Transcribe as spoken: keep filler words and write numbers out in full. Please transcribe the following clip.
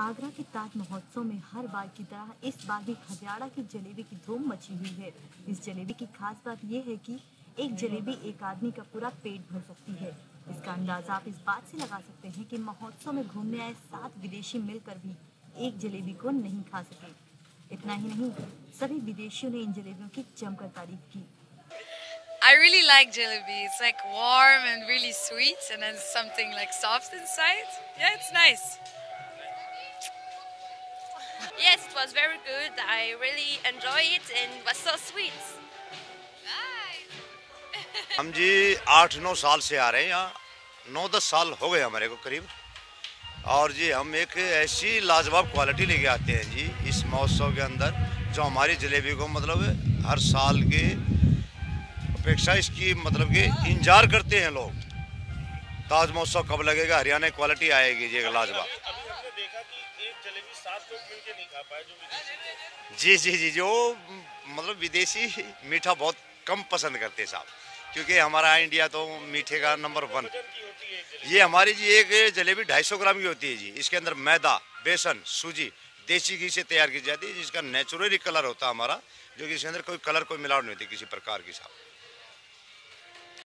आगरा के ताज महोत्सव में हर बार की तरह इस बार भी हरियाणा की जलेबी की धूम मची हुई है। इस जलेबी की खास बात यह है कि एक जलेबी एक आदमी का पूरा पेट भर सकती है। इसका अंदाजा आप इस बात से लगा सकते हैं कि महोत्सव में घूमने आए सात विदेशी मिलकर भी एक जलेबी को नहीं खा सके। इतना ही नहीं, सभी विदेशियों ने इन जलेबियों की जमकर तारीफ की। I really like jalebi. It's like warm and really sweet, and then something like soft inside. Yeah, it's nice. Yes, it was very good. I really enjoy it and it was so sweet. Nice. हम जी आठ नौ साल से आ रहे हैं यहाँ, नौ दस साल हो गए हमारे को करीब। और जी हम एक ऐसी लाजवाब क्वालिटी लेके आते हैं जी इस महोत्सव के अंदर, जो हमारी जलेबी को मतलब हर साल के अपेक्षा इसकी मतलब कि इंतजार करते हैं लोग। ताज महोत्सव कब लगेगा, हरियाणा की क्वालिटी आएगी जी लाजवाब। जी जी जी जो मतलब विदेशी मीठा बहुत कम पसंद करते हैं साहब, क्योंकि हमारा इंडिया तो मीठे का नंबर वन। ये हमारी जी एक जलेबी ढाई सौ ग्राम की होती है जी। इसके अंदर मैदा, बेसन, सूजी, देसी घी से तैयार की जाती है, जिसका नेचुरली कलर होता है हमारा, जो कि इसके अंदर कोई कलर कोई मिलावट नहीं होती किसी प्रकार की साहब।